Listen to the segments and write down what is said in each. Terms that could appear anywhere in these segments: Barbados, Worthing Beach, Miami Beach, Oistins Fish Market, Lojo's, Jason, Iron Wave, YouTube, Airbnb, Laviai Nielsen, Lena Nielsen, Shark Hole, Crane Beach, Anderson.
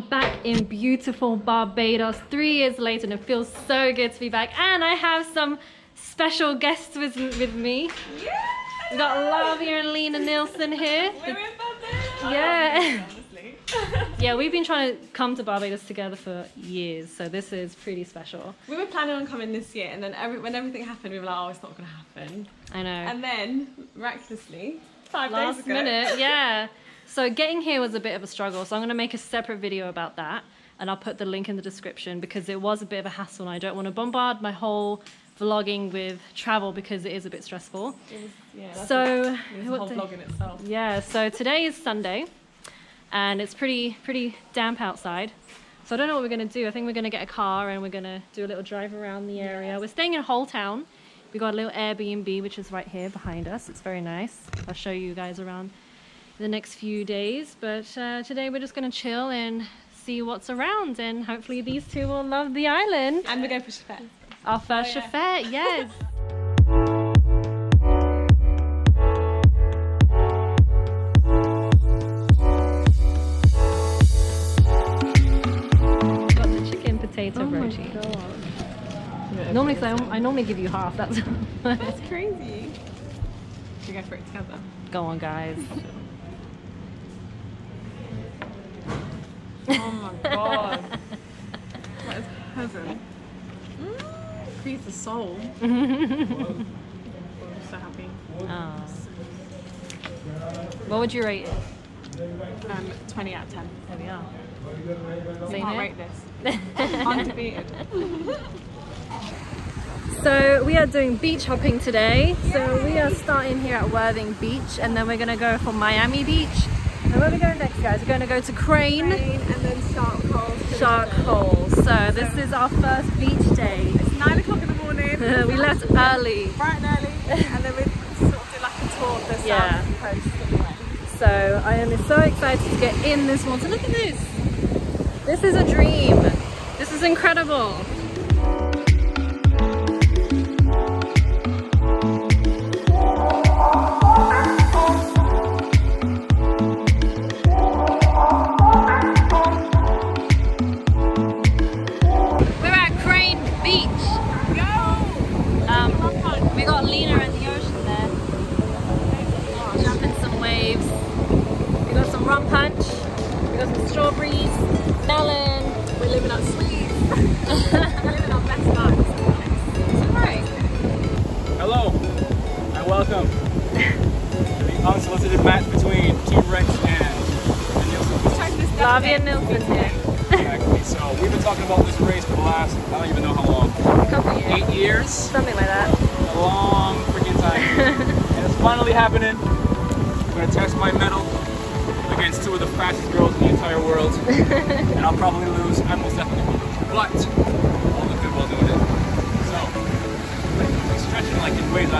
I'm back in beautiful Barbados 3 years later, and it feels so good to be back. And I have some special guests with me. Yeah. We've got Laviai and Lena Nielsen here. We're in Barbados. Yeah. Yeah, we've been trying to come to Barbados together for years, so this is pretty special. We were planning on coming this year, and then when everything happened, we were like, oh, it's not going to happen. I know. And then, miraculously, last minute, yeah. So getting here was a bit of a struggle, so I'm going to make a separate video about that, and I'll put the link in the description, because it was a bit of a hassle, and I don't want to bombard my whole vlogging with travel because it is a bit stressful. It was, yeah, it was a whole vlog in itself. Yeah, so today is Sunday. And it's pretty damp outside, so I don't know what we're going to do. I think we're going to get a car and we're going to do a little drive around the area. Yes. We're staying in Whole Town. We got a little Airbnb, which is right here behind us. It's very nice. I'll show you guys around in the next few days, but today we're just going to chill and see what's around, and hopefully these two will love the island. And we're going for Shafet. Our first Shafet, yes. Normally, I normally give you half. That's crazy. Should we go for it together? Go on, guys. Oh my god, that is heaven. It creates a soul. I'm so happy. Oh. What would you rate it? 20 out of 10. There we are. You can't rate this. Undebated. So we are doing beach hopping today. Yay! So we are starting here at Worthing Beach, and then we're going to go for Miami Beach. And where are we going next, guys? We're going to go to Crane and then Shark Hole. Shark Hole. So this is our first beach day. It's 9 o'clock in the morning. We left early. Bright and early. And then we sort of did like a tour of the southern coast. So I am so excited to get in this water. Look at this. This is a dream. This is incredible. We're at Crane Beach. Yo! We got Lena and rum punch, we got some strawberries, melon. We're living up sweet. We're living our best lives. It's alright. Hello and welcome to the unsolicited match between T-Rex and Nielsen. Laviai and Nielsen. Exactly. So we've been talking about this race for the last, I don't even know how long. A couple of years. 8 years? Something like that. A long freaking time. And it's finally happening. I'm going to test my medal against two of the fastest girls in the entire world, and I'll probably lose. I most definitely will lose, but all the good will do it. So, I'm stretching like in ways I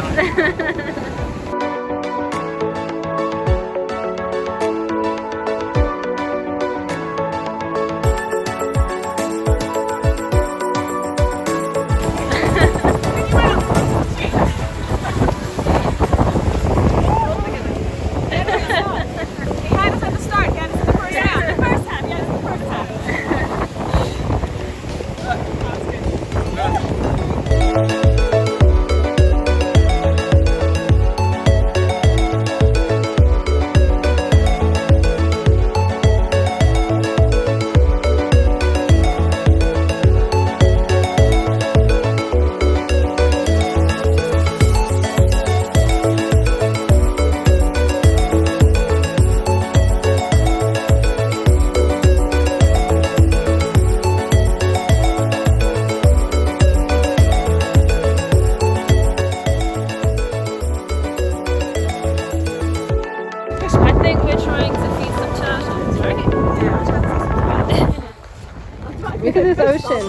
Look at this ocean.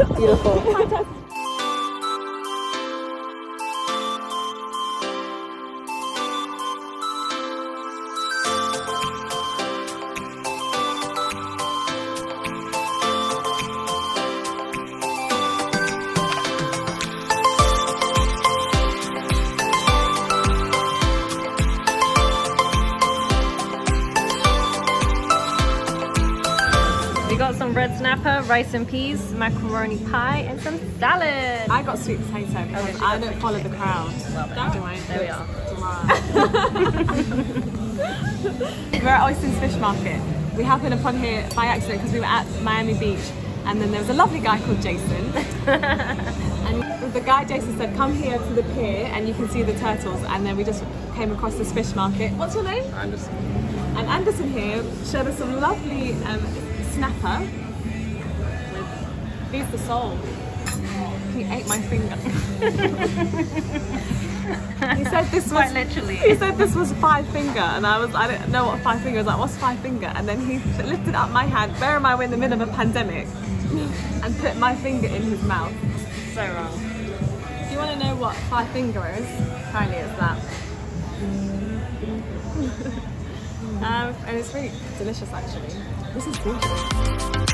It's beautiful. got some red snapper, rice and peas, macaroni pie, and some salad. I got sweet potato because I don't follow the crowd. Well, there we are. We're at Oistins Fish Market. We happened upon here by accident because we were at Miami Beach, and then there was a lovely guy called Jason. And the guy Jason said, come here to the pier and you can see the turtles. And then we just came across this fish market. What's your name? Anderson. And Anderson here showed us some lovely snapper. These are the sole. He ate my finger. He said this was literally. He said this was five finger, and I don't know what five finger is. Like, what's five finger? And then he lifted up my hand. Bear in mind, we're in the middle of a pandemic, and put my finger in his mouth. So wrong. Do you want to know what five finger is? Apparently, it's that. And it's really delicious, actually. This is delicious.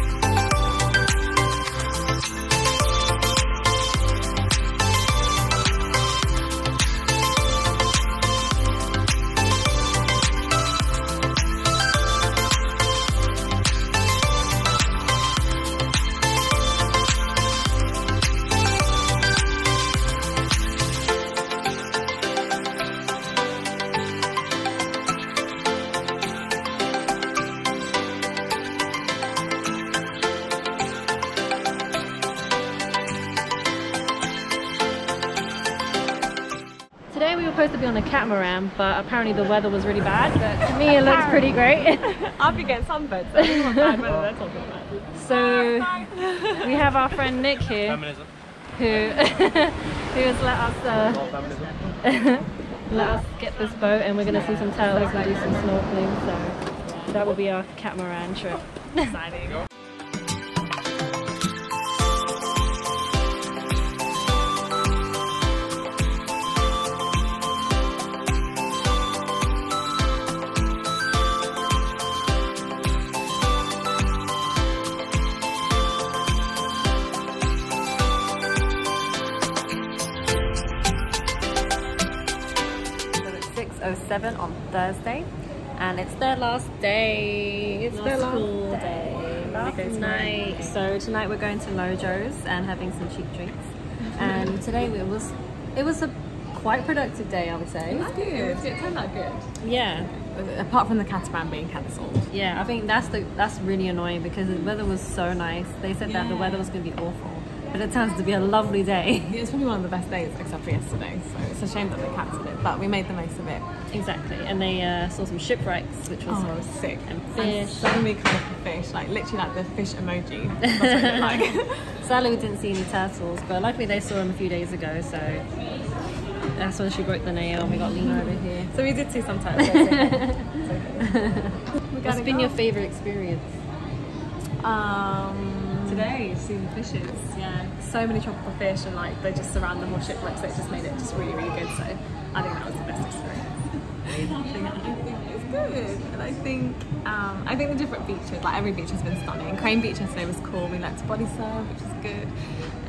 Today we were supposed to be on a catamaran, but apparently the weather was really bad, but to me it looks pretty great. I'll be getting sunburned, so it's not bad weather, that's all good. So we have our friend Nick here, feminism. who has let us, let us get this boat, and we're going to see some turtles and do some snorkeling, so that will be our catamaran trip. Exciting. On Thursday, and it's their last day. It's their last day. Last night. So tonight we're going to Lojo's and having some cheap drinks. And today it was a quite productive day, I would say. It was good. It turned out good. Yeah. Apart from the catamaran being cancelled. Yeah, I think that's really annoying because the weather was so nice. They said that the weather was going to be awful, but it turns to be a lovely day. It was probably one of the best days except for yesterday. So it's a shame that they cancelled it, but we made the most of it. Exactly, and they saw some shipwrecks, which was sick. And fish. And so many colourful fish, like literally like the fish emoji. That's what they like. Sadly, we didn't see any turtles, but luckily they saw them a few days ago, so that's when she broke the nail and we got Lena over here. So we did see some turtles. What's been your favourite experience? Today, seeing the fishes. Yeah, so many tropical fish, and like they just surround the whole shipwreck, so it just made it just really, really good. So I think that was the best experience. It's good, and I think the different beaches, like every beach has been stunning. Crane Beach yesterday was cool. We learned to body surf, which is good,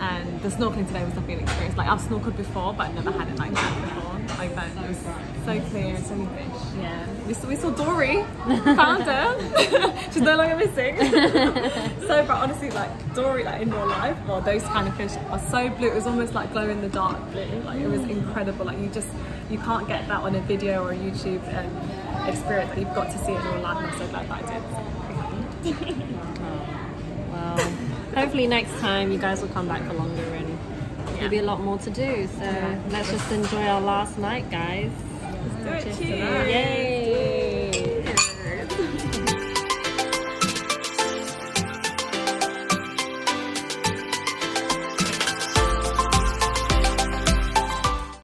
and the snorkeling today was definitely an experience. Like I've snorkeled before, but I've never had it like that before. Like that, it was so clear and so many fish. Yeah, we saw Dory, found her. She's no longer missing. So, but honestly, like Dory, like in real life, well, those kind of fish are so blue. It was almost like glow in the dark blue. Like it was incredible. Like you can't get that on a video or a YouTube experience. Like, you've got to see it in real life. I'm so glad that I did. Well, hopefully next time you guys will come back for longer, and there'll be a lot more to do. So let's just enjoy our last night, guys. Let's do it. Cheers. Yay.